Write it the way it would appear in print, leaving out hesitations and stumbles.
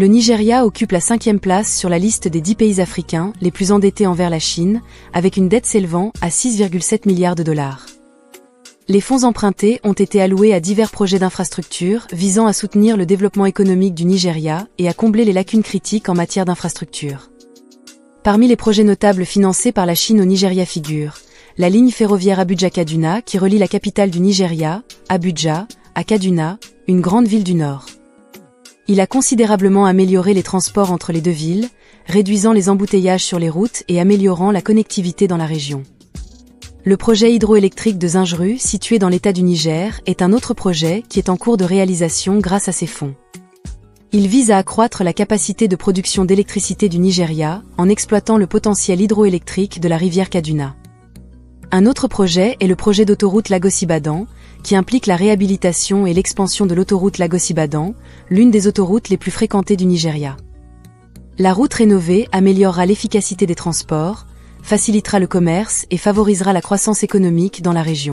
Le Nigeria occupe la 5e place sur la liste des 10 pays africains les plus endettés envers la Chine, avec une dette s'élevant à 6,7 milliards de dollars. Les fonds empruntés ont été alloués à divers projets d'infrastructures visant à soutenir le développement économique du Nigeria et à combler les lacunes critiques en matière d'infrastructures. Parmi les projets notables financés par la Chine au Nigeria figurent la ligne ferroviaire Abuja-Kaduna qui relie la capitale du Nigeria, Abuja, à Kaduna, une grande ville du Nord. Il a considérablement amélioré les transports entre les deux villes, réduisant les embouteillages sur les routes et améliorant la connectivité dans la région. Le projet hydroélectrique de Zungeru, situé dans l'État du Niger, est un autre projet qui est en cours de réalisation grâce à ces fonds. Il vise à accroître la capacité de production d'électricité du Nigeria en exploitant le potentiel hydroélectrique de la rivière Kaduna. Un autre projet est le projet d'autoroute Lagos-Ibadan, qui implique la réhabilitation et l'expansion de l'autoroute Lagos-Ibadan, l'une des autoroutes les plus fréquentées du Nigeria. La route rénovée améliorera l'efficacité des transports, facilitera le commerce et favorisera la croissance économique dans la région.